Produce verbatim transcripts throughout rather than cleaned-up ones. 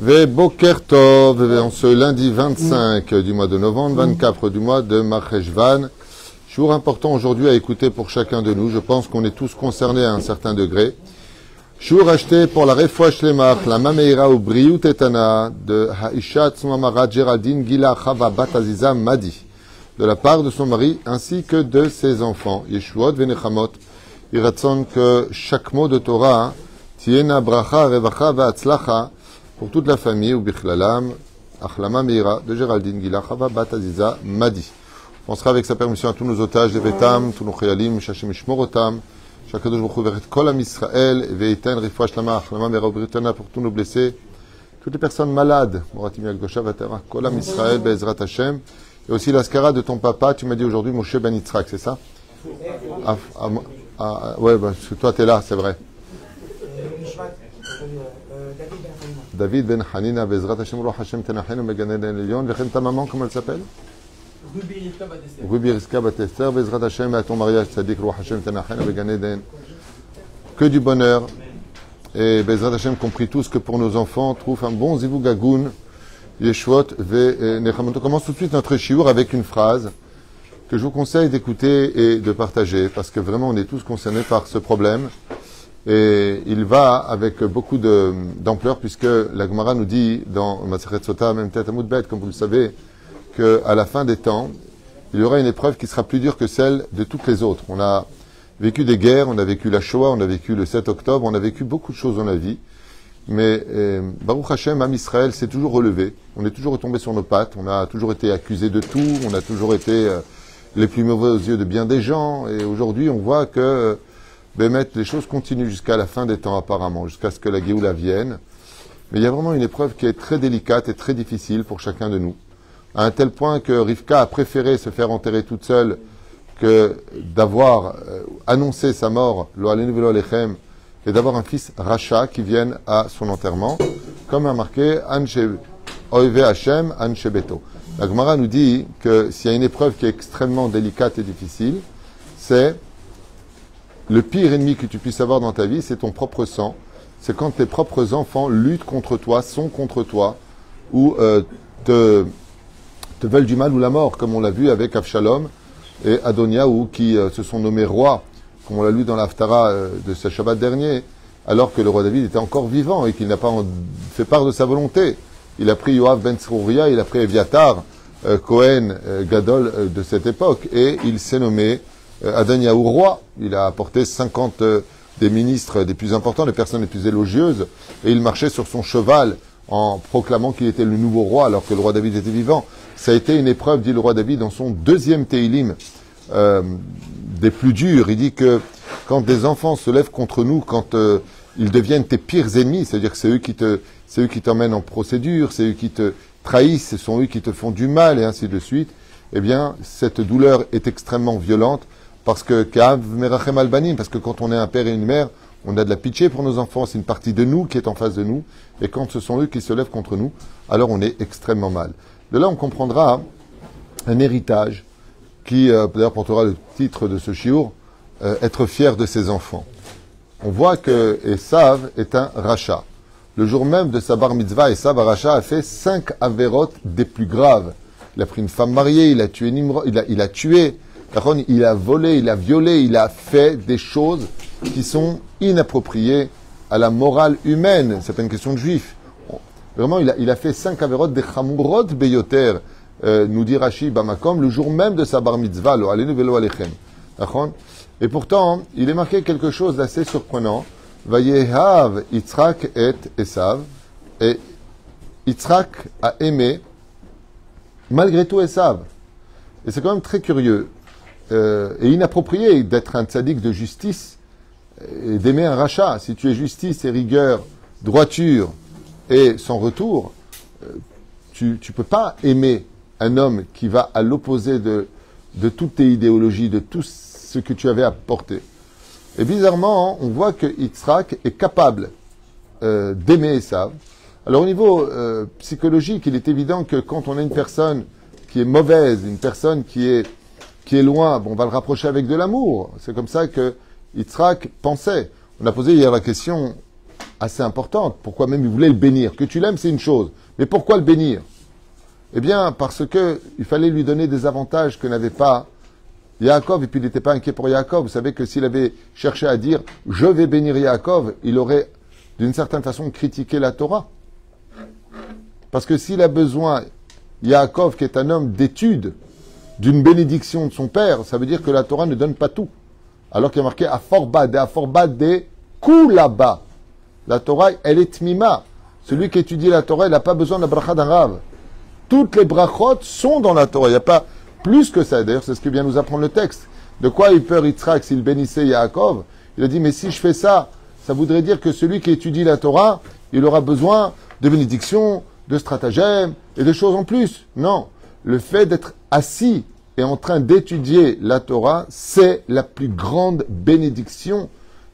Boker Tov, en ce lundi vingt-cinq du mois de novembre, vingt-quatre du mois de Marcheshvan. Jour important aujourd'hui à écouter pour chacun de nous. Je pense qu'on est tous concernés à un certain degré. Jour acheté pour la Refoua Shlemach, la Mameira ou Briou Tetana de Haïsha Tzmamara Géraldine Gila Chava Bat Aziza Madi, de la part de son mari ainsi que de ses enfants. Yeshuot Venechamot, Iratson, que chaque mot de Torah tienne bracha, revacha, va'atzlacha pour toute la famille, ou bichlalam, achlama meira, de Géraldine Gila Chava Bat Aziza Madi. On sera avec sa permission à tous nos otages, les Vétam, tous nos Khayalim, Shachem Ishmorotam, Shakadosh Baruch Hu Veret Kol Am Israël, Veiten, Refoua Shlama, Achlama meira, ubritana pour tous nos blessés, toutes les personnes malades, Moratim Yagdosha, Vatera, Kol Am Israël, Be'ezrat Hashem. Et aussi l'ascara de ton papa, tu m'as dit aujourd'hui Moshe Ben Yitzhak, c'est ça? ah, ah, ah, Ouais, bah, toi tu es là, c'est vrai. David Ben Hanina, Bezrat Hashem, Ruach Hashem, Tenachenu, Meganen Elion, Vechen, ta maman, comment elle s'appelle? Rubi Rizka Batester, Bezrat Hashem, à ton mariage, Tzadik, Ruach Hashem, Tenachenu, Meganen. Que du bonheur. Et Bezrat Hashem, compris tous que pour nos enfants, trouve un bon zivou gagoun. Yeshuot ve Nechamato. On commence tout de suite notre chiour avec une phrase que je vous conseille d'écouter et de partager, parce que vraiment on est tous concernés par ce problème et il va avec beaucoup de, d'ampleur, puisque la Gemara nous dit dans Masechet Sotah, même Tet Amud Bet, comme vous le savez, qu'à la fin des temps, il y aura une épreuve qui sera plus dure que celle de toutes les autres. On a vécu des guerres, on a vécu la Shoah, on a vécu le sept octobre, on a vécu beaucoup de choses dans la vie. Mais eh, Baruch Hashem, Am Israël s'est toujours relevé. On est toujours retombé sur nos pattes. On a toujours été accusé de tout. On a toujours été euh, les plus mauvais aux yeux de bien des gens. Et aujourd'hui, on voit que euh, Bémet, les choses continuent jusqu'à la fin des temps apparemment, jusqu'à ce que la Géoula vienne. Mais il y a vraiment une épreuve qui est très délicate et très difficile pour chacun de nous, à un tel point que Rivka a préféré se faire enterrer toute seule que d'avoir euh, annoncé sa mort, Lo Aleinu Velo Alechem, et d'avoir un fils Racha qui vienne à son enterrement, comme a marqué Anshe Oive Hashem, Anshe Beto. La Gemara nous dit que s'il y a une épreuve qui est extrêmement délicate et difficile, c'est le pire ennemi que tu puisses avoir dans ta vie, c'est ton propre sang. C'est quand tes propres enfants luttent contre toi, sont contre toi, ou euh, te, te veulent du mal ou la mort, comme on l'a vu avec Avshalom et Adoniaou, qui euh, se sont nommés rois, comme on l'a lu dans l'Haftara de ce Shabbat dernier, alors que le roi David était encore vivant et qu'il n'a pas fait part de sa volonté. Il a pris Yoav ben Tserouria, il a pris Eviatar, euh, Cohen, euh, Gadol euh, de cette époque, et il s'est nommé euh, Adoniaou roi. Il a apporté cinquante euh, des ministres des plus importants, des personnes les plus élogieuses, et il marchait sur son cheval en proclamant qu'il était le nouveau roi alors que le roi David était vivant. Ça a été une épreuve, dit le roi David, dans son deuxième Tehilim, Euh, des plus durs. Il dit que quand des enfants se lèvent contre nous, quand euh, ils deviennent tes pires ennemis, c'est-à-dire que c'est eux qui te, c'est eux qui t'emmènent en procédure, c'est eux qui te trahissent, ce sont eux qui te font du mal, et ainsi de suite, eh bien, cette douleur est extrêmement violente, parce que, parce que quand on est un père et une mère, on a de la pitié pour nos enfants, c'est une partie de nous qui est en face de nous, et quand ce sont eux qui se lèvent contre nous, alors on est extrêmement mal. De là, on comprendra un héritage qui, euh, d'ailleurs, portera le titre de ce shiur, euh, être fier de ses enfants. On voit que Esav est un rachat. Le jour même de sa bar mitzvah, Esav Racha a fait cinq avérotes des plus graves. Il a pris une femme mariée, il a tué Nimrod, il a, il a tué, il a volé, il a violé, il a fait des choses qui sont inappropriées à la morale humaine. C'est pas une question de juif. Vraiment, il a, il a fait cinq avérotes des chamurot beyoter. Euh, nous dit Rashi Bamakom, le jour même de sa bar mitzvah, lo alenu velo alechem. Et pourtant, il est marqué quelque chose d'assez surprenant. Vayehav Yitzhak et Esav. Et Yitzhak a aimé, malgré tout, Esav. Et c'est quand même très curieux euh, et inapproprié d'être un tzaddik de justice et d'aimer un rachat. Si tu es justice et rigueur, droiture et sans retour, euh, tu ne peux pas aimer un homme qui va à l'opposé de, de toutes tes idéologies, de tout ce que tu avais apporté. Et bizarrement, on voit que Yitzhak est capable euh, d'aimer Esav. Alors au niveau euh, psychologique, il est évident que quand on a une personne qui est mauvaise, une personne qui est, qui est loin, bon, on va le rapprocher avec de l'amour. C'est comme ça que Yitzhak pensait. On a posé hier la question assez importante. Pourquoi même il voulait le bénir? Que tu l'aimes, c'est une chose. Mais pourquoi le bénir? Eh bien, parce qu'il fallait lui donner des avantages que n'avait pas Yaakov, et puis il n'était pas inquiet pour Yaakov. Vous savez que s'il avait cherché à dire « je vais bénir Yaakov », il aurait d'une certaine façon critiqué la Torah. Parce que s'il a besoin, Yaakov qui est un homme d'étude, d'une bénédiction de son père, ça veut dire que la Torah ne donne pas tout. Alors qu'il y a marqué « aforbad » et « aforbad » des kulaba. La Torah, elle est tmima. Celui qui étudie la Torah, il n'a pas besoin de la bracha d'un rave. Toutes les brachot sont dans la Torah. Il n'y a pas plus que ça. D'ailleurs, c'est ce que vient nous apprendre le texte. De quoi il peur Yitzhak s'il bénissait Yaakov? Il a dit, mais si je fais ça, ça voudrait dire que celui qui étudie la Torah, il aura besoin de bénédictions, de stratagèmes et de choses en plus. Non. Le fait d'être assis et en train d'étudier la Torah, c'est la plus grande bénédiction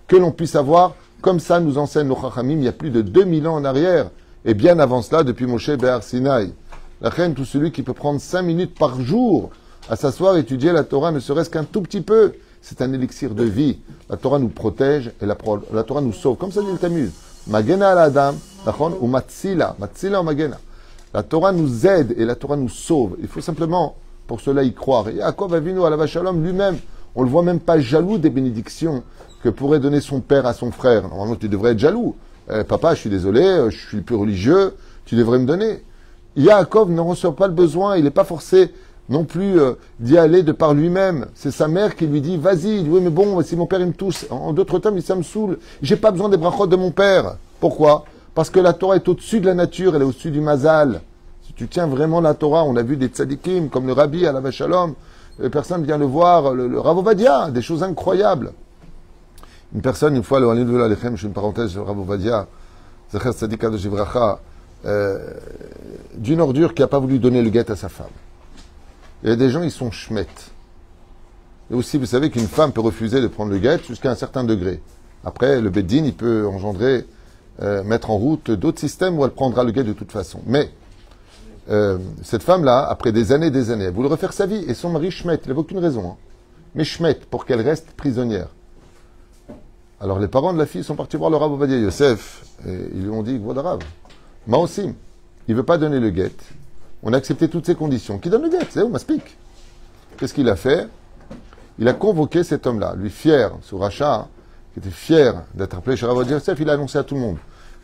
que l'on puisse avoir. Comme ça nous enseigne le Chachamim il y a plus de deux mille ans en arrière. Et bien avant cela, depuis Moshe Behar Sinaï. La reine, tout celui qui peut prendre cinq minutes par jour à s'asseoir et étudier la Torah, ne serait-ce qu'un tout petit peu, c'est un élixir de vie. La Torah nous protège et la, la Torah nous sauve. Comme ça dit le Talmud. Magena al Adam, ou Matsila. Matsila ou Magena. La Torah nous aide et la Torah nous sauve. Il faut simplement, pour cela, y croire. Et Yaakov Avinu Alav Shalom lui-même, on ne le voit même pas jaloux des bénédictions que pourrait donner son père à son frère. Normalement, tu devrais être jaloux. Eh, papa, je suis désolé, je suis plus religieux, tu devrais me donner. Yaakov n'en ressort pas le besoin, il n'est pas forcé non plus euh, d'y aller de par lui-même. C'est sa mère qui lui dit, vas-y, oui mais bon, si mon père il me touche, en, en d'autres termes, ça me saoule, j'ai pas besoin des brachot de mon père. Pourquoi? Parce que la Torah est au-dessus de la nature, elle est au-dessus du mazal. Si tu tiens vraiment la Torah, on a vu des tzadikim, comme le rabbi à la Vachalom, personne vient le voir, le, le Rav Ovadia, des choses incroyables. Une personne, une fois, le Halil de l'Alechem, je fais une parenthèse, le Rav Ovadia, Zecher Tzadika de Givracha, Euh, d'une ordure qui n'a pas voulu donner le guet à sa femme. Il y a des gens, ils sont schmettes. Et aussi, vous savez qu'une femme peut refuser de prendre le guet jusqu'à un certain degré. Après, le Bédine, il peut engendrer, euh, mettre en route d'autres systèmes où elle prendra le guet de toute façon. Mais, euh, cette femme-là, après des années et des années, elle voulait refaire sa vie. Et son mari, schmette, il n'avait aucune raison. Hein. Mais schmette, pour qu'elle reste prisonnière. Alors, les parents de la fille sont partis voir le Rav Ovadia Yosef. Et ils lui ont dit, Gvod Arav, Maosim, il ne veut pas donner le guet. On a accepté toutes ces conditions. Qui donne le guet? C'est où, Maspik. Qu'est-ce qu'il a fait? Il a convoqué cet homme-là, lui fier, ce rachat, qui était fier d'être appelé chez Rav Ovadia Yosef, il a annoncé à tout le monde.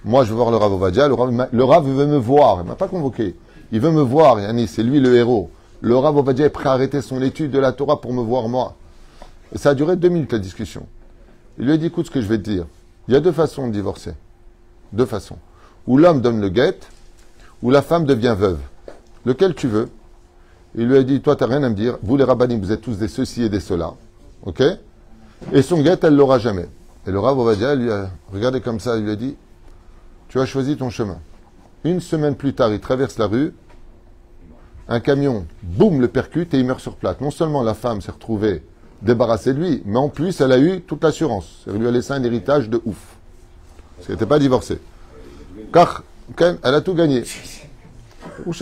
Moi, je veux voir le Rav Ovadia, le Rav, le Rav veut me voir, il ne m'a pas convoqué. Il veut me voir, Yannis, c'est lui le héros. Le Rav Ovadia est prêt à arrêter son étude de la Torah pour me voir, moi. Et ça a duré deux minutes, la discussion. Il lui a dit, écoute ce que je vais te dire. Il y a deux façons de divorcer. Deux façons. Où l'homme donne le guet, où la femme devient veuve. Lequel tu veux? Il lui a dit, toi, tu n'as rien à me dire. Vous, les rabbinim, vous êtes tous des ceci et des cela. OK? Et son guet, elle ne l'aura jamais. Et le Rav Ovadia lui a regardé comme ça, il lui a dit, tu as choisi ton chemin. Une semaine plus tard, il traverse la rue, un camion, boum, le percute et il meurt sur place. Non seulement la femme s'est retrouvée débarrassée de lui, mais en plus, elle a eu toute l'assurance. Elle lui a laissé un héritage de ouf. Parce qu'elle n'était pas divorcée. Car elle a tout gagné. Les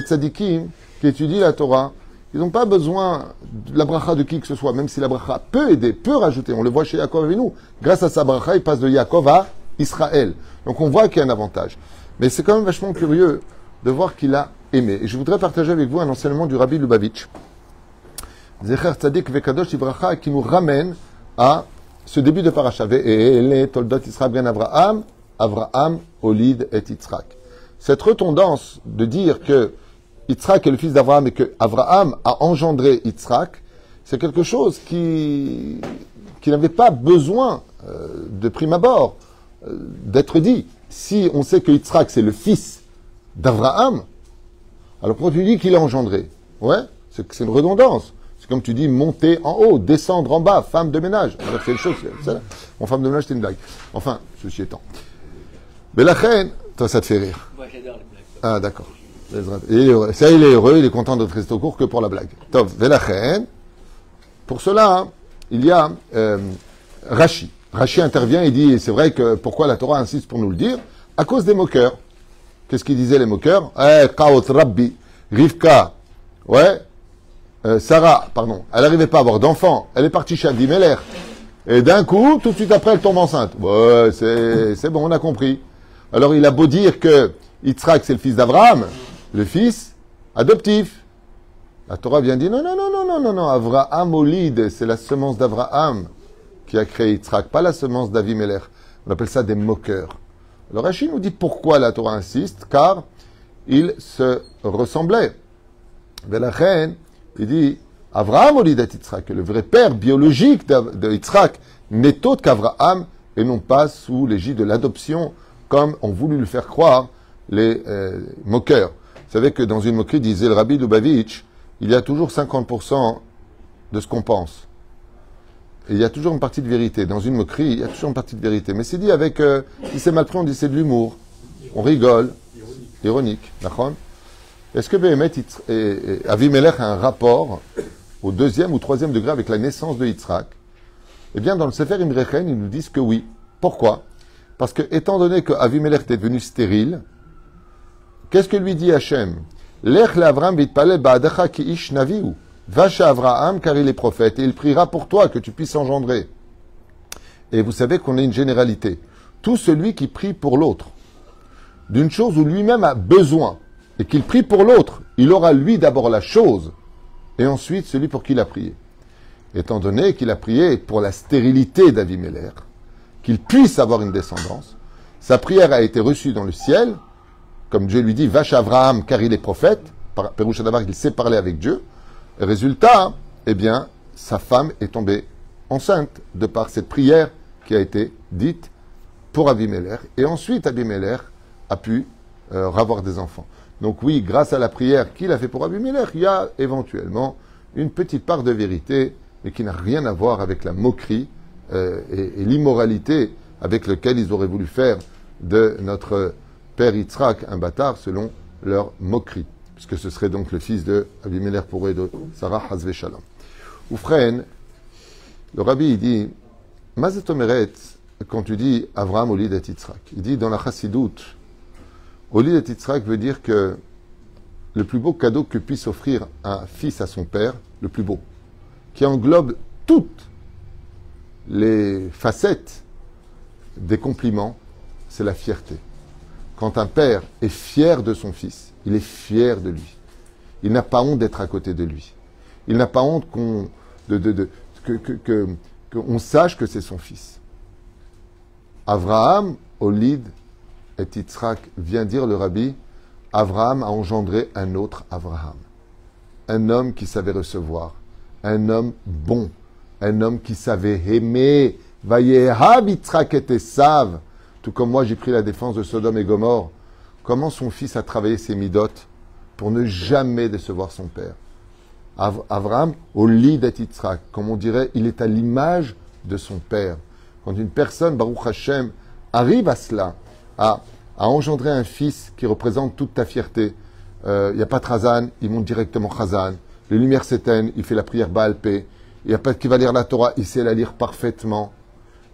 tzadikim qui étudient la Torah, ils n'ont pas besoin de la bracha de qui que ce soit, même si la bracha peut aider, peut rajouter. On le voit chez Yaakov avec nous. Grâce à sa bracha, il passe de Yaakov à Israël. Donc on voit qu'il y a un avantage. Mais c'est quand même vachement curieux de voir qu'il a aimé. Et je voudrais partager avec vous un enseignement du Rabbi Lubavitch, Zecher Tzadik Vekadosh Ibracha, qui nous ramène à ce début de paracha. Ve'ele toldot Yisrael ben Avraham. Avraham, Olid et Yitzhak. Cette retondance de dire que Yitzhak est le fils d'Avraham et que Avraham a engendré Yitzhak, c'est quelque chose qui, qui n'avait pas besoin euh, de prime abord euh, d'être dit. Si on sait que Yitzhak c'est le fils d'Avraham, alors quand tu dis qu'il a engendré, ouais, c'est, c'est une redondance. C'est comme tu dis monter en haut, descendre en bas, femme de ménage. Alors, c'est une chose, c'est, bon, femme de ménage c'est une blague. Enfin, ceci étant. Mais la reine, toi ça te fait rire. Moi j'adore les blagues. Ah d'accord. Ça il est heureux, il est content d'être resté au cours que pour la blague. Tov, mais la reine, pour cela, il y a euh, Rashi. Rashi intervient et dit, c'est vrai que pourquoi la Torah insiste pour nous le dire? À cause des moqueurs. Qu'est-ce qu'ils disaient les moqueurs? Eh, Kaot Rabbi, Rivka, ouais, euh, Sarah, pardon, elle n'arrivait pas à avoir d'enfant, elle est partie chez Avimelech. Et d'un coup, tout de suite après, elle tombe enceinte. Ouais, c'est bon, on a compris. Alors il a beau dire que Yitzhak, c'est le fils d'Abraham, le fils adoptif. La Torah vient dire non, non, non, non, non, non, non. Avraham Molid, c'est la semence d'Abraham qui a créé Yitzhak, pas la semence d'Avimelech. On appelle ça des moqueurs. Le Rashi nous dit pourquoi la Torah insiste, car ils se ressemblaient. Mais la reine, il dit Avraham Molid et Yitzhak, le vrai père biologique de Yitzhak n'est autre qu'Avraham et non pas sous l'égide de l'adoption, comme ont voulu le faire croire les euh, moqueurs. Vous savez que dans une moquerie, disait le Rabbi Lubavitch, il y a toujours cinquante pour cent de ce qu'on pense. Et il y a toujours une partie de vérité. Dans une moquerie, il y a toujours une partie de vérité. Mais c'est dit avec... Euh, si c'est mal pris, on dit c'est de l'humour. On rigole. Ironique. Ironique. Est-ce que Béhémet et, et Avimelech a un rapport au deuxième ou troisième degré avec la naissance de Yitzhak? Eh bien, dans le Sefer Imrechen, ils nous disent que oui. Pourquoi? Parce que, étant donné que Avimelech était devenu stérile, qu'est-ce que lui dit Hachem? Lech l'Avram bitpalel ba'adacha ki ish navihu. Va chez Avraham car il est prophète et il priera pour toi que tu puisses engendrer. Et vous savez qu'on a une généralité. Tout celui qui prie pour l'autre, d'une chose où lui-même a besoin, et qu'il prie pour l'autre, il aura lui d'abord la chose, et ensuite celui pour qui il a prié. Étant donné qu'il a prié pour la stérilité d'Avimelech, qu'il puisse avoir une descendance. Sa prière a été reçue dans le ciel, comme Dieu lui dit, va chez Avraham car il est prophète, par Péroucha Davar, il sait parler avec Dieu. Et résultat, eh bien, sa femme est tombée enceinte de par cette prière qui a été dite pour Avimelech. Et ensuite, Avimelech a pu euh, avoir des enfants. Donc oui, grâce à la prière qu'il a fait pour Avimelech, il y a éventuellement une petite part de vérité, mais qui n'a rien à voir avec la moquerie Euh, et, et l'immoralité avec laquelle ils auraient voulu faire de notre père Yitzhak un bâtard selon leur moquerie, puisque ce serait donc le fils de Abimelech pour et de Sarah Hazve Shalom. Oufren, le rabbi il dit Mazet Omeret, quand tu dis Avraham Olid et Yitzhak, il dit dans la chassidoute Olid et Yitzhak veut dire que le plus beau cadeau que puisse offrir un fils à son père, le plus beau, qui englobe toutes les facettes des compliments, c'est la fierté. Quand un père est fier de son fils, il est fier de lui. Il n'a pas honte d'être à côté de lui. Il n'a pas honte qu'on de, de, de, que, que, que, que on sache que c'est son fils. Avraham, Olid et Yitzhak, vient dire le rabbi, Avraham a engendré un autre Avraham. Un homme qui savait recevoir. Un homme bon. Un homme qui savait aimer. Vayehav Yitzhak et Esav. Tout comme moi, j'ai pris la défense de Sodome et Gomorre. Comment son fils a travaillé ses midotes pour ne jamais décevoir son père. Av Avraham, Olid et Yitzhak. Comme on dirait, il est à l'image de son père. Quand une personne, Baruch Hashem, arrive à cela, à, à engendrer un fils qui représente toute ta fierté, il euh, n'y a pas de Chazan, il monte directement Chazan. Les lumières s'éteignent, il fait la prière Baal Pé. Il n'y a pas qui va lire la Torah, il sait la lire parfaitement.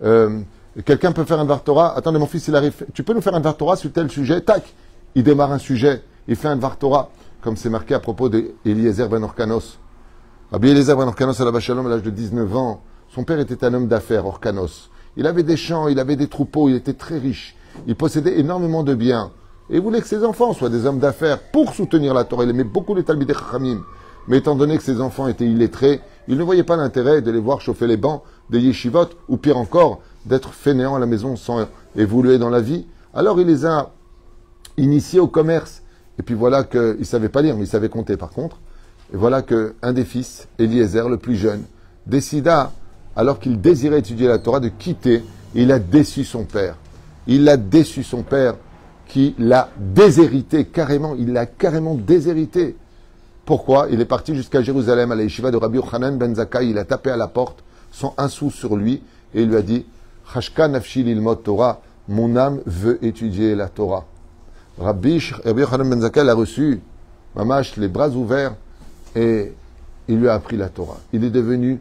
Euh, Quelqu'un peut faire un Dvar Torah. Attendez, mon fils, il arrive. Tu peux nous faire un Dvar Torah sur tel sujet? Tac, il démarre un sujet, il fait un Dvar Torah, comme c'est marqué à propos d'Eliezer ben Orkanos. Rabbi Eliezer ben Orkanos, à l'âge de dix-neuf ans, son père était un homme d'affaires, Orkanos. Il avait des champs, il avait des troupeaux, il était très riche. Il possédait énormément de biens. Et il voulait que ses enfants soient des hommes d'affaires pour soutenir la Torah. Il aimait beaucoup les Talmidei Chachamim. Mais étant donné que ses enfants étaient illettrés, il ne voyait pas l'intérêt de les voir chauffer les bancs des yeshivot, ou pire encore, d'être fainéants à la maison sans évoluer dans la vie. Alors il les a initiés au commerce. Et puis voilà qu'il ne savait pas lire, mais il savait compter par contre. Et voilà qu'un des fils, Eliezer, le plus jeune, décida, alors qu'il désirait étudier la Torah, de quitter. Et il a déçu son père. Il a déçu son père qui l'a déshérité carrément. Il l'a carrément déshérité. Pourquoi? Il est parti jusqu'à Jérusalem, à la yeshiva de Rabbi Yochanan ben Zakkai. Il a tapé à la porte, sans un sou sur lui, et il lui a dit Chashka nafshi lilmod Torah, mon âme veut étudier la Torah. Rabbi, Rabbi Yochanan ben Zakkai l'a reçu, mamash, les bras ouverts, et il lui a appris la Torah. Il est devenu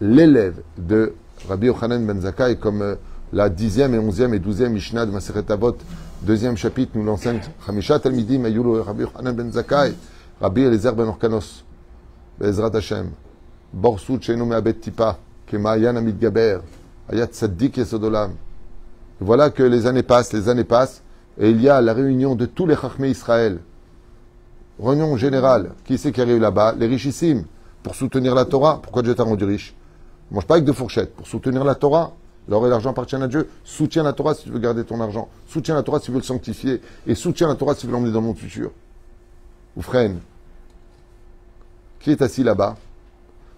l'élève de Rabbi Yochanan ben Zakkai, comme la dixième et onzième et douzième Mishnah de Maseret Avot, deuxième chapitre, nous l'enseigne Hamisha Talmidim ayulu Rabbi Yochanan ben Zakkai. Rabbi Eliezer ben Orkanos, Bezrat Hashem, Borsut Sheinu Me'abed Tipa, Voilà que les années passent, les années passent, et il y a la réunion de tous les Chachmé Israël. Réunion générale. Qui c'est qui arrive là-bas? Les richissimes. Pour soutenir la Torah. Pourquoi Dieu t'a rendu riche? Ne mange pas avec de fourchettes. Pour soutenir la Torah. L'or et l'argent appartiennent à Dieu. Soutiens la Torah si tu veux garder ton argent. Soutiens la Torah si tu veux le sanctifier. Et soutiens la Torah si tu veux l'emmener dans le monde futur. Ou freine. Qui est assis là-bas?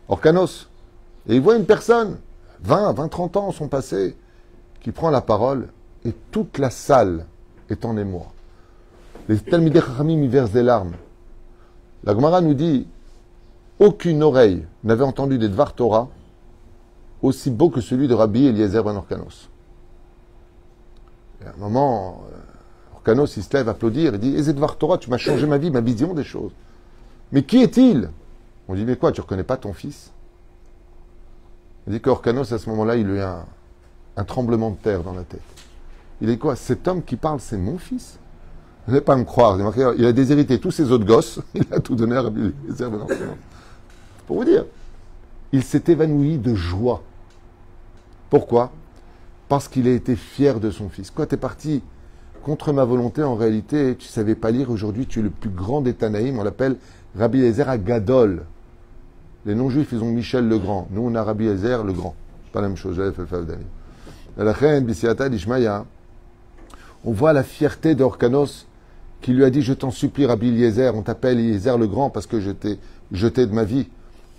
Orkanos. Et il voit une personne. vingt, vingt, trente ans sont passés. Qui prend la parole. Et toute la salle est en émoi. Les Talmidei Chachamim y versent des larmes. La Gemara nous dit aucune oreille n'avait entendu des Dvar Torah aussi beau que celui de Rabbi Eliezer ben Orkanos. Et à un moment, Orkanos il se lève applaudir et dit Eliezer Dvar Torah, tu m'as changé ma vie, ma vision des choses. Mais qui est-il? On dit mais quoi, tu ne reconnais pas ton fils? On dit qu'Orkanos à ce moment-là, il lui a un, un tremblement de terre dans la tête. Il est quoi? Cet homme qui parle, c'est mon fils? Vous n'allez pas me croire. Il a déshérité tous ses autres gosses. Il a tout donné à Rabbi Eliezer ben Orkanos. Pour vous dire, il s'est évanoui de joie. Pourquoi? Parce qu'il a été fier de son fils. Quoi, t'es parti contre ma volonté, en réalité, tu ne savais pas lire. Aujourd'hui, tu es le plus grand des Tanaïm. On l'appelle Rabbi Eliezer Agadol. Les non-juifs, ils ont Michel le Grand. Nous, on a Rabbi Eliezer le Grand. C'est pas la même chose. On voit la fierté d'Orkanos qui lui a dit, je t'en supplie, Rabbi Eliezer, on t'appelle Eliezer le Grand parce que je t'ai jeté de ma vie.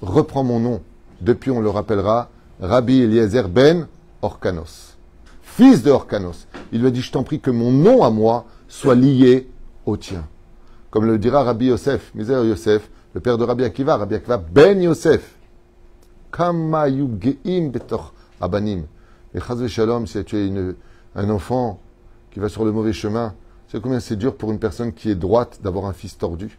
Reprends mon nom. Depuis, on le rappellera, Rabbi Eliezer ben Orkanos, fils de Orkanos. Il lui a dit, je t'en prie que mon nom à moi soit lié au tien. Comme le dira Rabbi Yosef, misère Yosef, le père de Rabbi Akiva, Rabbi Akiva ben Yosef. Kama yugeim betor abanim. Et chaz v'shalom, si tu es une, un enfant qui va sur le mauvais chemin, c'est combien c'est dur pour une personne qui est droite d'avoir un fils tordu,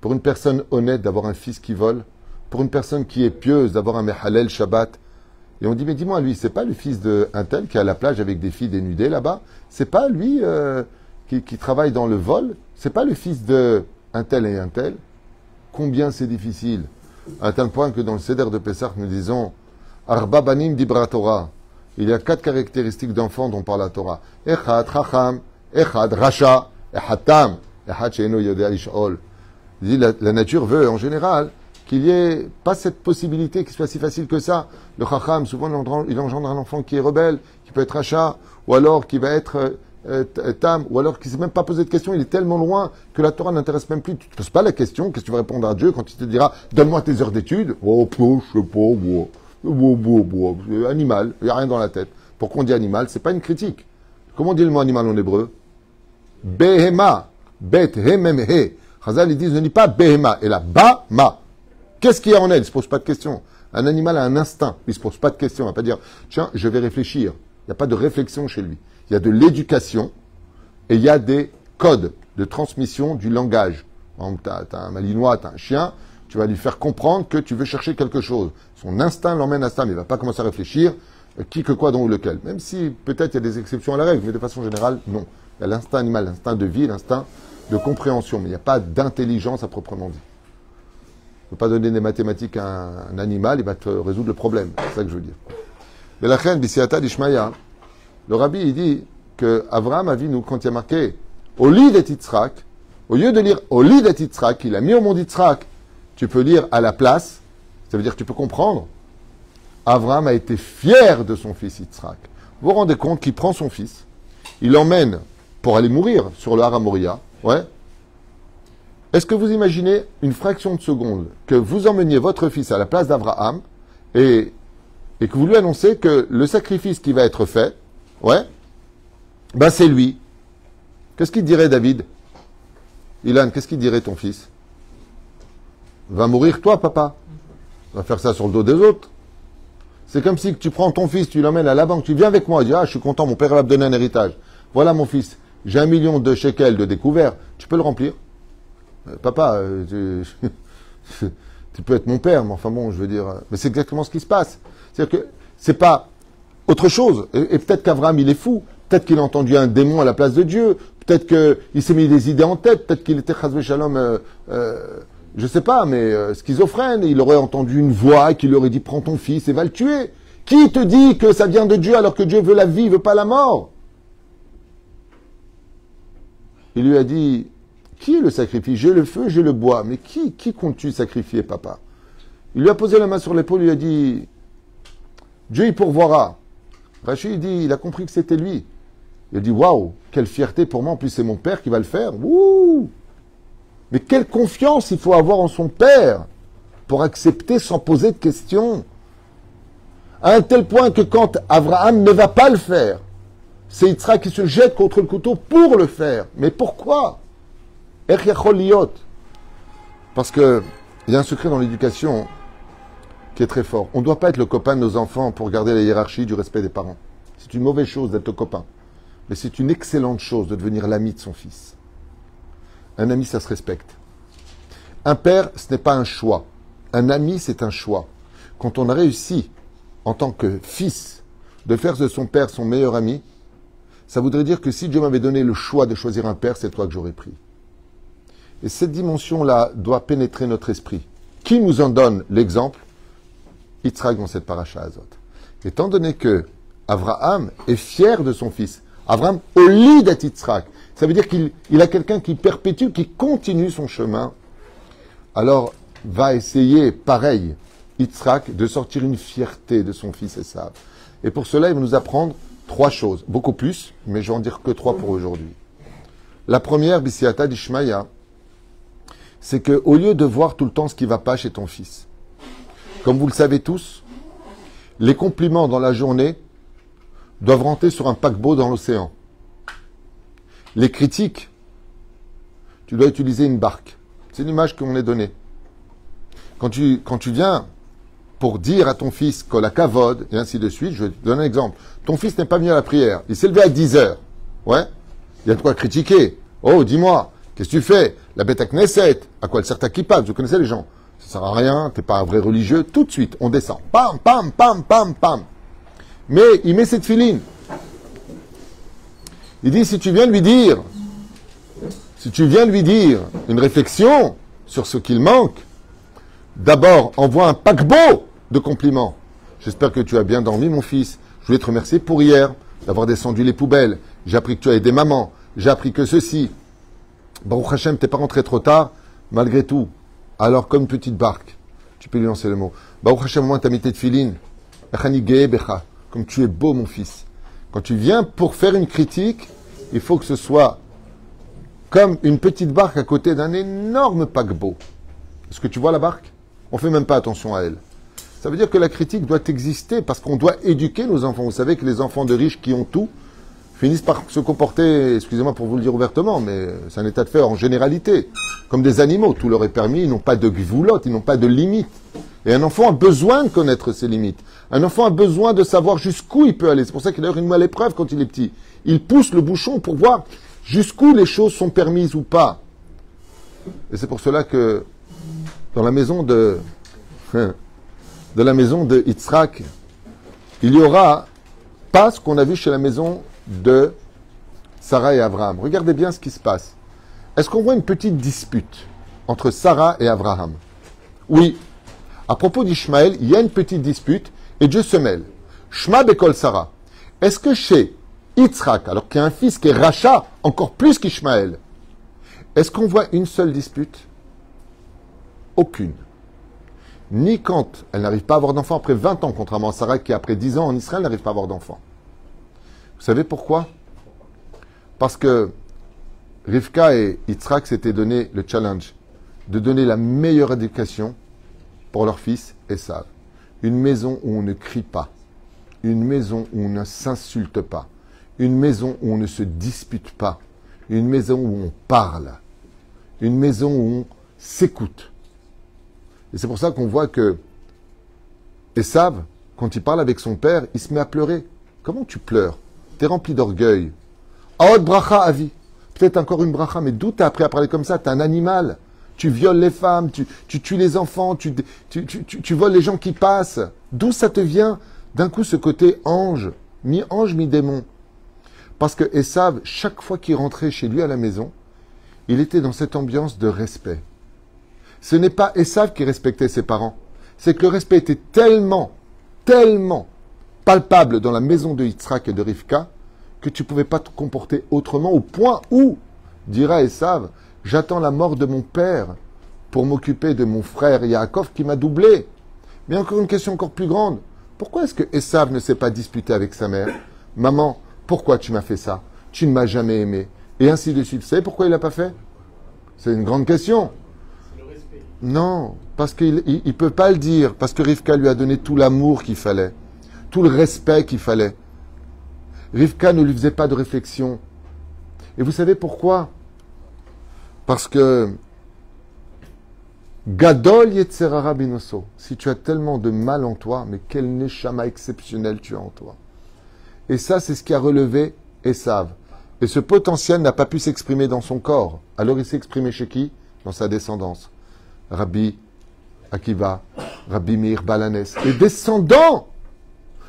pour une personne honnête d'avoir un fils qui vole, pour une personne qui est pieuse d'avoir un mehalel Shabbat. Et on dit, mais dis-moi, lui, c'est pas le fils d'un tel qui est à la plage avec des filles dénudées là-bas? C'est pas lui euh, qui, qui travaille dans le vol? C'est pas le fils d'un tel et un tel? Combien c'est difficile, à tel point que dans le Seder de Pessah, nous disons Arba banim dibra Torah. Il y a quatre caractéristiques d'enfants dont parle la Torah. Echad chacham, echad racha, echad tam, echad she'eno yodea lish'ol. La, la nature veut, en général, qu'il n'y ait pas cette possibilité, qu'il soit si facile que ça. Le chacham, souvent, il engendre un enfant qui est rebelle, qui peut être racha, ou alors qui va être euh, tam, ou alors qui ne s'est même pas posé de question. Il est tellement loin que la Torah n'intéresse même plus. Tu ne te poses pas la question, qu'est-ce que tu vas répondre à Dieu quand il te dira « Donne-moi tes heures d'études ». Oh, je sais pas, wow. Bou, bou, bou, animal, il n'y a rien dans la tête. Pourquoi on dit animal? C'est pas une critique. Comment on dit le mot animal en hébreu? Behema. Bet, he, mem, he. Chazal, ils disent, ne dis pas behema. Et là, ba, ma. Qu'est-ce qu'il y a en elle? Il ne se pose pas de question. Un animal a un instinct. Il ne se pose pas de question. Il ne va pas dire, tiens, je vais réfléchir. Il n'y a pas de réflexion chez lui. Il y a de l'éducation et il y a des codes de transmission du langage. Tu as un malinois, tu as un chien. Tu vas lui faire comprendre que tu veux chercher quelque chose. Son instinct l'emmène à ça, mais il ne va pas commencer à réfléchir euh, qui que quoi, dont ou lequel. Même si peut-être il y a des exceptions à la règle, mais de façon générale, non. Il y a l'instinct animal, l'instinct de vie, l'instinct de compréhension, mais il n'y a pas d'intelligence à proprement dit. On ne peut pas donner des mathématiques à un, un animal, il va te résoudre le problème. C'est ça que je veux dire. Mais la reine Bissiata d'Ishmaïa, le rabbi, il dit qu'Avraham Avinu, quand il a marqué au lit des Yitzhak, au lieu de lire au lit des Yitzhak, il a mis au monde Yitzhak. Tu peux lire à la place, ça veut dire que tu peux comprendre. Avraham a été fier de son fils Yitzhak. Vous vous rendez compte qu'il prend son fils, il l'emmène pour aller mourir sur le Har HaMoria. Ouais. Est-ce que vous imaginez une fraction de seconde que vous emmeniez votre fils à la place d'Avraham et, et que vous lui annoncez que le sacrifice qui va être fait, ouais, ben c'est lui. Qu'est-ce qu'il dirait David? Ilan, qu'est-ce qu'il dirait ton fils? Va mourir toi, papa. Va faire ça sur le dos des autres. C'est comme si tu prends ton fils, tu l'emmènes à la banque, tu viens avec moi, tu dis, ah, je suis content, mon père va me donner un héritage. Voilà mon fils, j'ai un million de shekels de découvert, tu peux le remplir. Euh, papa, euh, tu... tu peux être mon père, mais enfin bon, je veux dire... Mais c'est exactement ce qui se passe. C'est-à-dire que c'est pas autre chose. Et, et peut-être qu'Avraham, il est fou. Peut-être qu'il a entendu un démon à la place de Dieu. Peut-être qu'il s'est mis des idées en tête. Peut-être qu'il était, chas v'shalom, euh, euh, je sais pas, mais euh, schizophrène, et il aurait entendu une voix qui lui aurait dit « Prends ton fils et va le tuer ». Qui te dit que ça vient de Dieu alors que Dieu veut la vie, veut pas la mort? Il lui a dit « Qui le sacrifie? J'ai le feu, j'ai le bois, mais qui, qui comptes-tu sacrifier, papa ?» Il lui a posé la main sur l'épaule, il lui a dit « Dieu y pourvoira ». Rachid dit, il a compris que c'était lui. Il dit, waouh, quelle fierté pour moi, en plus c'est mon père qui va le faire. Ouh, mais quelle confiance il faut avoir en son père pour accepter sans poser de questions. À un tel point que quand Abraham ne va pas le faire, c'est Yitzhak qui se jette contre le couteau pour le faire. Mais pourquoi? Parce qu'il y a un secret dans l'éducation qui est très fort. On ne doit pas être le copain de nos enfants pour garder la hiérarchie du respect des parents. C'est une mauvaise chose d'être le copain. Mais c'est une excellente chose de devenir l'ami de son fils. Un ami, ça se respecte. Un père, ce n'est pas un choix. Un ami, c'est un choix. Quand on a réussi, en tant que fils, de faire de son père son meilleur ami, ça voudrait dire que si Dieu m'avait donné le choix de choisir un père, c'est toi que j'aurais pris. Et cette dimension-là doit pénétrer notre esprit. Qui nous en donne l'exemple? Yitzhak dans cette paracha Azot. Étant donné que Abraham est fier de son fils, Abraham au lit d'être Yitzhak, ça veut dire qu'il il a quelqu'un qui perpétue, qui continue son chemin, alors va essayer, pareil, Yitzhak, de sortir une fierté de son fils Esav. Et pour cela, il va nous apprendre trois choses, beaucoup plus, mais je vais en dire que trois pour aujourd'hui. La première, Bissiata d'Ishmaïa, c'est qu'au lieu de voir tout le temps ce qui ne va pas chez ton fils, comme vous le savez tous, les compliments dans la journée doivent rentrer sur un paquebot dans l'océan. Les critiques, tu dois utiliser une barque. C'est l'image qu'on est donnée. Quand tu, quand tu viens pour dire à ton fils « Kol hakavod » et ainsi de suite, je vais te donner un exemple. Ton fils n'est pas venu à la prière. Il s'est levé à dix heures. Ouais. Il y a de quoi critiquer. Oh, dis-moi, qu'est-ce que tu fais? La bête à Knesset. À quoi elle sert ta kippa? Vous connaissez les gens. Ça sert à rien, t'es pas un vrai religieux. Tout de suite, on descend. Pam, pam, pam, pam, pam. Mais il met cette filine. Il dit, si tu viens lui dire, si tu viens lui dire une réflexion sur ce qu'il manque, d'abord, envoie un paquebot de compliments. J'espère que tu as bien dormi, mon fils. Je voulais te remercier pour hier, d'avoir descendu les poubelles. J'ai appris que tu as aidé maman. J'ai appris que ceci. Baruch Hashem, t'es pas rentré trop tard, malgré tout. Alors, comme petite barque, tu peux lui lancer le mot. Baruch Hashem, moi, t'as mis tes tefilines. Comme tu es beau, mon fils. Quand tu viens pour faire une critique, il faut que ce soit comme une petite barque à côté d'un énorme paquebot. Est-ce que tu vois la barque? On ne fait même pas attention à elle. Ça veut dire que la critique doit exister parce qu'on doit éduquer nos enfants. Vous savez que les enfants de riches qui ont tout finissent par se comporter, excusez-moi pour vous le dire ouvertement, mais c'est un état de fait en généralité, comme des animaux. Tout leur est permis, ils n'ont pas de givoulotte, ils n'ont pas de limite. Et un enfant a besoin de connaître ses limites. Un enfant a besoin de savoir jusqu'où il peut aller. C'est pour ça qu'il a une mal épreuve quand il est petit. Il pousse le bouchon pour voir jusqu'où les choses sont permises ou pas. Et c'est pour cela que dans la maison de, de la maison de Yitzhak, il n'y aura pas ce qu'on a vu chez la maison de Sarah et Abraham. Regardez bien ce qui se passe. Est-ce qu'on voit une petite dispute entre Sarah et Abraham? Oui. À propos d'Ishmaël, il y a une petite dispute et Dieu se mêle. Shma bekol Sarah. Est-ce que chez Yitzhak, alors qu'il y a un fils qui est Racha, encore plus qu'Ishmaël, est-ce qu'on voit une seule dispute? Aucune. Ni quand elle n'arrive pas à avoir d'enfant après vingt ans, contrairement à Sarah qui, après dix ans en Israël, n'arrive pas à avoir d'enfant. Vous savez pourquoi? Parce que Rivka et Yitzhak s'étaient donné le challenge de donner la meilleure éducation pour leur fils Esav. Une maison où on ne crie pas, une maison où on ne s'insulte pas, une maison où on ne se dispute pas, une maison où on parle, une maison où on s'écoute. Et c'est pour ça qu'on voit que Esav, quand il parle avec son père, il se met à pleurer. Comment tu pleures? T'es rempli d'orgueil. Aod bracha avi. Peut-être encore une bracha, mais d'où t'as appris à parler comme ça? T'es un animal. Tu violes les femmes, tu, tu tues les enfants, tu, tu, tu, tu, tu voles les gens qui passent. D'où ça te vient? D'un coup, ce côté ange, mi-ange, mi-démon. Parce que Esav, chaque fois qu'il rentrait chez lui à la maison, il était dans cette ambiance de respect. Ce n'est pas Esav qui respectait ses parents. C'est que le respect était tellement, tellement palpable dans la maison de Yitzhak et de Rivka que tu ne pouvais pas te comporter autrement, au point où, dira Esav, j'attends la mort de mon père pour m'occuper de mon frère Yaakov qui m'a doublé. Mais encore une question encore plus grande. Pourquoi est-ce que Esav ne s'est pas disputé avec sa mère? Maman, pourquoi tu m'as fait ça? Tu ne m'as jamais aimé. Et ainsi de suite. Vous savez pourquoi il ne l'a pas fait? C'est une grande question. Non, parce qu'il ne peut pas le dire, parce que Rivka lui a donné tout l'amour qu'il fallait, tout le respect qu'il fallait. Rivka ne lui faisait pas de réflexion. Et vous savez pourquoi? Parce que Gadol Yetzerara Binoso, si tu as tellement de mal en toi, mais quel neshama exceptionnel tu as en toi. Et ça, c'est ce qui a relevé Esav. Et ce potentiel n'a pas pu s'exprimer dans son corps. Alors il s'est exprimé chez qui? Dans sa descendance. Rabbi Akiva, Rabbi Meir Balanès, les descendants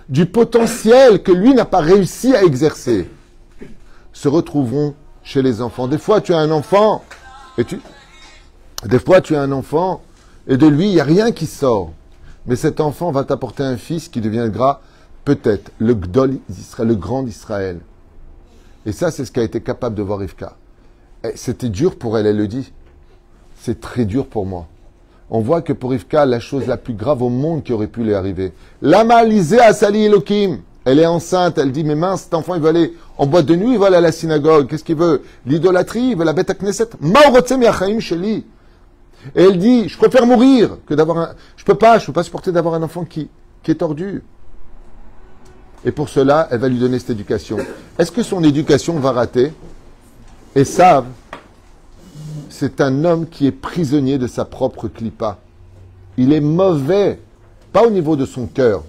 du potentiel que lui n'a pas réussi à exercer, se retrouveront chez les enfants. Des fois, tu as un enfant, et tu, des fois, tu as un enfant, et de lui, il n'y a rien qui sort. Mais cet enfant va t'apporter un fils qui deviendra peut-être le Gdol Israël, le grand Israël. Et ça, c'est ce qu'a été capable de voir Rivka. C'était dur pour elle, elle le dit. C'est très dur pour moi. On voit que pour Rivka, la chose la plus grave au monde qui aurait pu lui arriver. Lama lisé à Sali Elohim. Elle est enceinte, elle dit, mais mince, cet enfant, il veut aller en boîte de nuit, il veut aller à la synagogue. Qu'est-ce qu'il veut? L'idolâtrie, il veut la bête à Knesset. Ma'orotzem yachaim sheli. Et elle dit, je préfère mourir que d'avoir un... Je peux pas, je peux pas supporter d'avoir un enfant qui, qui est tordu. Et pour cela, elle va lui donner cette éducation. Est-ce que son éducation va rater? Et savent, c'est un homme qui est prisonnier de sa propre clipa. Il est mauvais, pas au niveau de son cœur.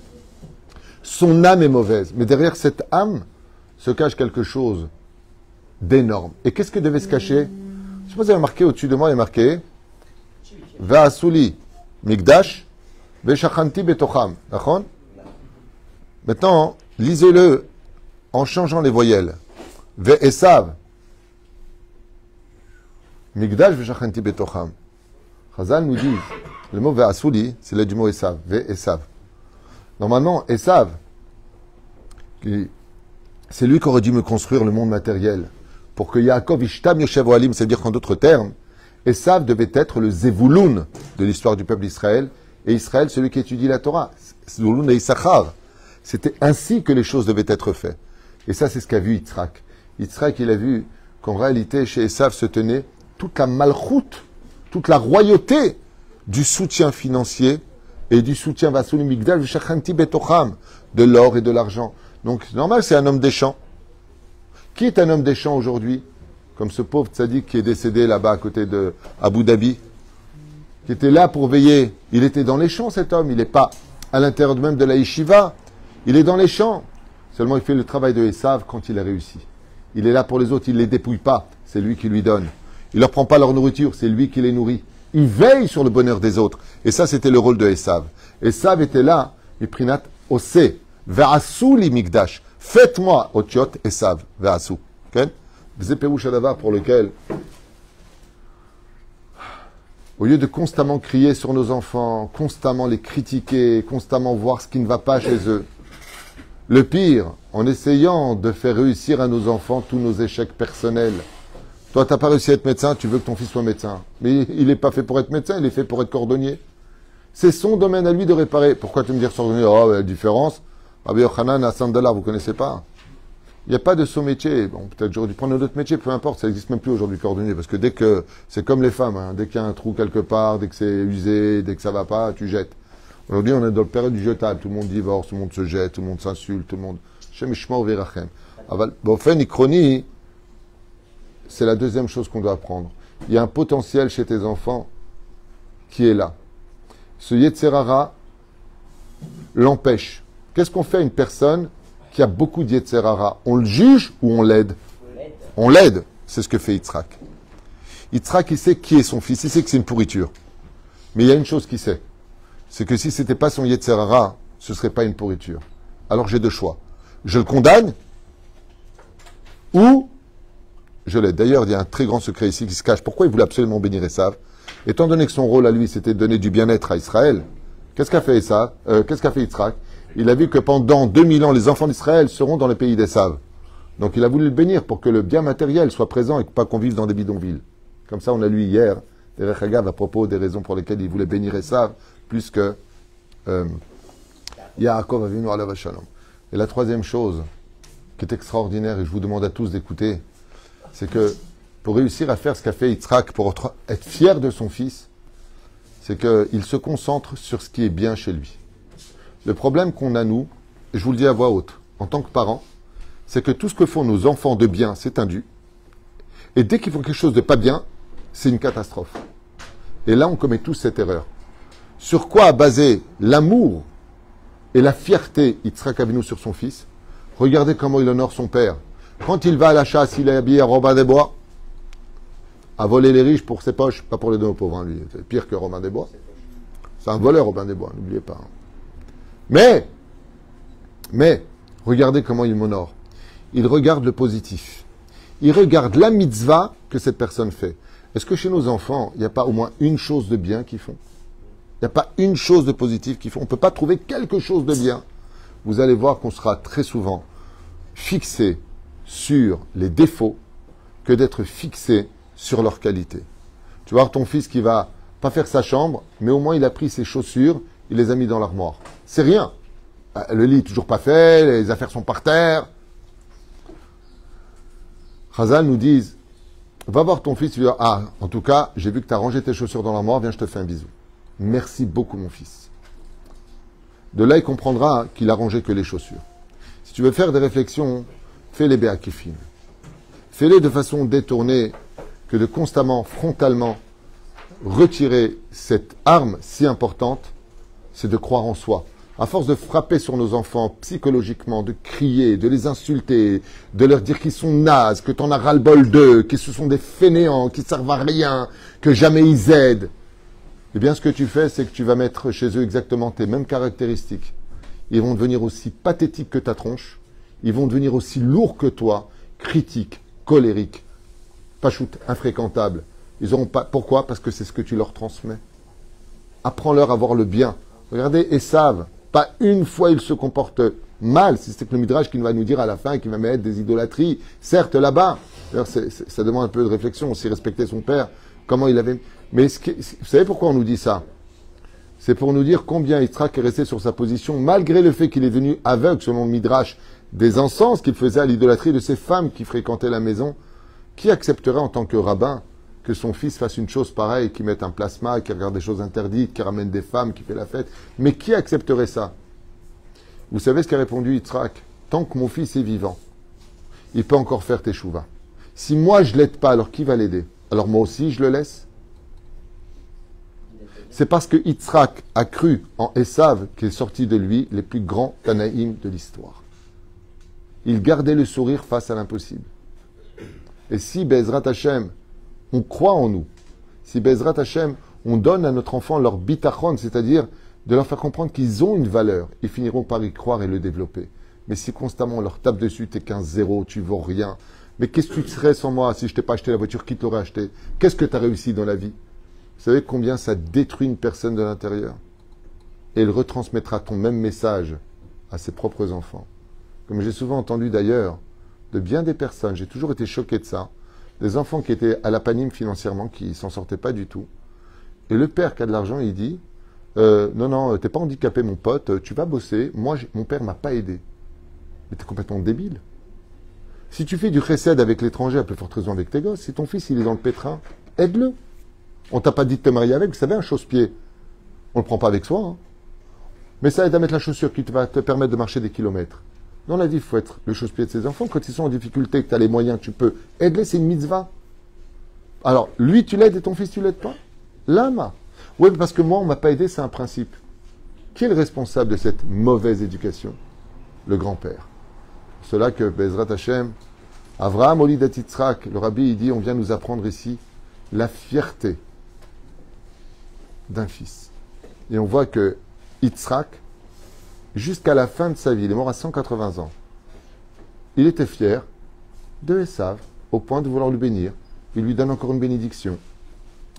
Son âme est mauvaise. Mais derrière cette âme se cache quelque chose d'énorme. Et qu'est-ce que devait se cacher? Je ne sais pas si vous avez marqué au-dessus de moi, il est marqué « Va'asuli migdash veshachanti betocham ». D'accord? Maintenant, lisez-le en changeant les voyelles. « Ve'esav ». Migdash v'shachanti betocham. Chazal nous dit, le mot ve'asuli, c'est le du mot Esav, ve'esav. Normalement, Esav, c'est lui qui aurait dû me construire le monde matériel. Pour que Yaakov ishtam yoshev oalim, c'est-à-dire qu'en d'autres termes, Esav devait être le Zevulun de l'histoire du peuple d'Israël, et Israël, celui qui étudie la Torah. Zevulun et Issachar. C'était ainsi que les choses devaient être faites. Et ça, c'est ce qu'a vu Yitzhak. Yitzhak, il a vu qu'en réalité, chez Esav se tenait toute la malchoute, toute la royauté du soutien financier et du soutien de l'or et de l'argent. Donc, normal, c'est un homme des champs. Qui est un homme des champs aujourd'hui? Comme ce pauvre tzaddik qui est décédé là-bas à côté de Abu Dhabi, qui était là pour veiller. Il était dans les champs, cet homme. Il n'est pas à l'intérieur même de la yeshiva. Il est dans les champs. Seulement, il fait le travail de Esav quand il a réussi. Il est là pour les autres. Il ne les dépouille pas. C'est lui qui lui donne. Il ne leur prend pas leur nourriture, c'est lui qui les nourrit. Il veille sur le bonheur des autres. Et ça, c'était le rôle de Esav. Esav était là, et Prinat, Osé, Ve'asou li migdash. Faites-moi, Otiot, Esav, Ve'asou. Zepéou Shadavar, pour lequel, au lieu de constamment crier sur nos enfants, constamment les critiquer, constamment voir ce qui ne va pas chez eux, le pire, en essayant de faire réussir à nos enfants tous nos échecs personnels. Toi, tu n'as pas réussi à être médecin, tu veux que ton fils soit médecin. Mais il n'est pas fait pour être médecin, il est fait pour être cordonnier. C'est son domaine à lui de réparer. Pourquoi tu me dis cordonnier? Oh, la différence. Rabbi Yochanan à Sandala, vous ne connaissez pas. Il n'y a pas de son métier. Bon, peut-être j'aurais dû prendre un autre métier, peu importe, ça n'existe même plus aujourd'hui, cordonnier. Parce que dès que, c'est comme les femmes, hein, dès qu'il y a un trou quelque part, dès que c'est usé, dès que ça ne va pas, tu jettes. Aujourd'hui, on est dans la période du jetable. Tout le monde divorce, tout le monde se jette, tout le monde s'insulte, tout le monde. Shem Ishmael Virachem. Bon, fait une chronie. C'est la deuxième chose qu'on doit apprendre. Il y a un potentiel chez tes enfants qui est là. Ce Yetzerara l'empêche. Qu'est-ce qu'on fait à une personne qui a beaucoup de Yetzerara? On le juge ou on l'aide? On l'aide. C'est ce que fait Yitzhak. Yitzhak, il sait qui est son fils. Il sait que c'est une pourriture. Mais il y a une chose qu'il sait. C'est que si ce n'était pas son Yetzerara, ce ne serait pas une pourriture. Alors j'ai deux choix. Je le condamne ou je l'aide. D'ailleurs, il y a un très grand secret ici qui se cache. Pourquoi il voulait absolument bénir Esav? Étant donné que son rôle à lui, c'était de donner du bien-être à Israël, qu'est-ce qu'a fait Esav euh, Qu'est-ce qu'a fait Yitzhak? Il a vu que pendant deux mille ans, les enfants d'Israël seront dans le pays d'Esav. Donc il a voulu le bénir pour que le bien matériel soit présent et pas qu'on vive dans des bidonvilles. Comme ça, on a lu hier, Derech Hagav, à propos des raisons pour lesquelles il voulait bénir Esav, plus que euh, Yaakov Avinu Alav Shalom. Et la troisième chose qui est extraordinaire, et je vous demande à tous d'écouter, c'est que pour réussir à faire ce qu'a fait Yitzhak, pour être fier de son fils, c'est qu'il se concentre sur ce qui est bien chez lui. Le problème qu'on a, nous, et je vous le dis à voix haute, en tant que parents, c'est que tout ce que font nos enfants de bien, c'est un dû. Et dès qu'ils font quelque chose de pas bien, c'est une catastrophe. Et là, on commet tous cette erreur. Sur quoi baser l'amour et la fierté Yitzhak Avinu sur son fils? Regardez comment il honore son père. Quand il va à la chasse, il est habillé à Robin des Bois, à voler les riches pour ses poches, pas pour les donner aux pauvres. Hein, lui, c'est pire que Robin des Bois. C'est un voleur, Robin des Bois, n'oubliez pas. Hein. Mais, mais, regardez comment il m'honore. Il regarde le positif. Il regarde la mitzvah que cette personne fait. Est-ce que chez nos enfants, il n'y a pas au moins une chose de bien qu'ils font? Il n'y a pas une chose de positive qu'ils font. On ne peut pas trouver quelque chose de bien. Vous allez voir qu'on sera très souvent fixé sur les défauts que d'être fixé sur leur qualité. Tu vois, ton fils qui va pas faire sa chambre, mais au moins il a pris ses chaussures, il les a mis dans l'armoire. C'est rien. Le lit n'est toujours pas fait, les affaires sont par terre. Chazal nous disent, va voir ton fils, tu dis, ah, en tout cas, j'ai vu que tu as rangé tes chaussures dans l'armoire, viens, je te fais un bisou. Merci beaucoup, mon fils. De là, il comprendra qu'il a rangé que les chaussures. Si tu veux faire des réflexions, fais-les béakifim. Fais-les de façon détournée que de constamment, frontalement, retirer cette arme si importante, c'est de croire en soi. À force de frapper sur nos enfants psychologiquement, de crier, de les insulter, de leur dire qu'ils sont nazes, que t'en as ras-le-bol d'eux, que ce sont des fainéants, qu'ils servent à rien, que jamais ils aident, eh bien ce que tu fais, c'est que tu vas mettre chez eux exactement tes mêmes caractéristiques. Ils vont devenir aussi pathétiques que ta tronche, ils vont devenir aussi lourds que toi, critiques, colériques, pachoutes, infréquentables. Ils auront pas. Pourquoi? Parce que c'est ce que tu leur transmets. Apprends-leur à voir le bien. Regardez Esav. Pas une fois il se comporte mal, si c'est que le Midrash qui va nous dire à la fin, qui va mettre des idolâtries, certes là-bas, c'est, c'est, ça demande un peu de réflexion, aussi respecter son père, comment il avait... Mais ce qui, vous savez pourquoi on nous dit ça? C'est pour nous dire combien Yitzhak est resté sur sa position, malgré le fait qu'il est devenu aveugle, selon le Midrash, des encens qu'il faisait à l'idolâtrie de ces femmes qui fréquentaient la maison. Qui accepterait en tant que rabbin que son fils fasse une chose pareille, qui mette un plasma, qui regarde des choses interdites, qui ramène des femmes, qui fait la fête? Mais qui accepterait ça? Vous savez ce qu'a répondu Yitzhak? Tant que mon fils est vivant, il peut encore faire teshuva. Si moi je ne l'aide pas, alors qui va l'aider? Alors moi aussi je le laisse? C'est parce que Yitzhak a cru en Esav qu'est sorti de lui les plus grands Tanaïm de l'histoire. Il gardait le sourire face à l'impossible. Et si Bezrat Hashem, on croit en nous. Si Bezrat Hashem, on donne à notre enfant leur bitachon, c'est-à-dire de leur faire comprendre qu'ils ont une valeur, ils finiront par y croire et le développer. Mais si constamment on leur tape dessus, t'es qu'un zéro, tu vaux rien. Mais qu'est-ce que tu serais sans moi? Si je t'ai pas acheté la voiture, qui t'aurait acheté? Qu'est-ce que tu as réussi dans la vie? Vous savez combien ça détruit une personne de l'intérieur? Et il retransmettra ton même message à ses propres enfants. Comme j'ai souvent entendu d'ailleurs de bien des personnes, j'ai toujours été choqué de ça, des enfants qui étaient à la panime financièrement, qui ne s'en sortaient pas du tout. Et le père qui a de l'argent, il dit euh, « Non, non, t'es pas handicapé, mon pote, tu vas bosser. Moi, j'ai... mon père m'a pas aidé. » Mais t'es complètement débile. Si tu fais du chesed avec l'étranger, à plus forte raison avec tes gosses, si ton fils il est dans le pétrin, aide-le. On t'a pas dit de te marier avec, vous savez, un chausse-pied. On le prend pas avec soi. Hein. Mais ça aide à mettre la chaussure qui va te permettre de marcher des kilomètres. Dans la vie, il faut être le chausse-pied de ses enfants. Quand ils sont en difficulté, que tu as les moyens, tu peux aider, c'est une mitzvah. Alors, lui, tu l'aides et ton fils, tu l'aides pas? Lama. Oui, parce que moi, on m'a pas aidé, c'est un principe. Qui est le responsable de cette mauvaise éducation? Le grand-père. C'est cela que Bezrat Hashem, Avraham Holidat Yitzhak, le rabbi, il dit, on vient nous apprendre ici la fierté d'un fils. Et on voit que Yitzhak, jusqu'à la fin de sa vie, il est mort à cent quatre-vingts ans. Il était fier de Esav, au point de vouloir lui bénir. Il lui donne encore une bénédiction.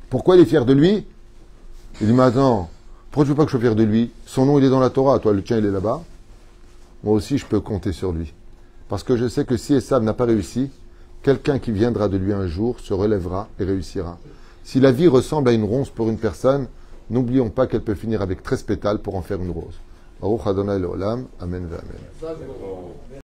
Pourquoi il est fier de lui? Il dit, mais attends, pourquoi tu veux pas que je sois fier de lui? Son nom, il est dans la Torah. Toi, le tien, il est là-bas. Moi aussi, je peux compter sur lui. Parce que je sais que si Esav n'a pas réussi, quelqu'un qui viendra de lui un jour se relèvera et réussira. Si la vie ressemble à une ronce pour une personne, n'oublions pas qu'elle peut finir avec treize pétales pour en faire une rose. Baruch Adonai Leolam. Amen. Amen.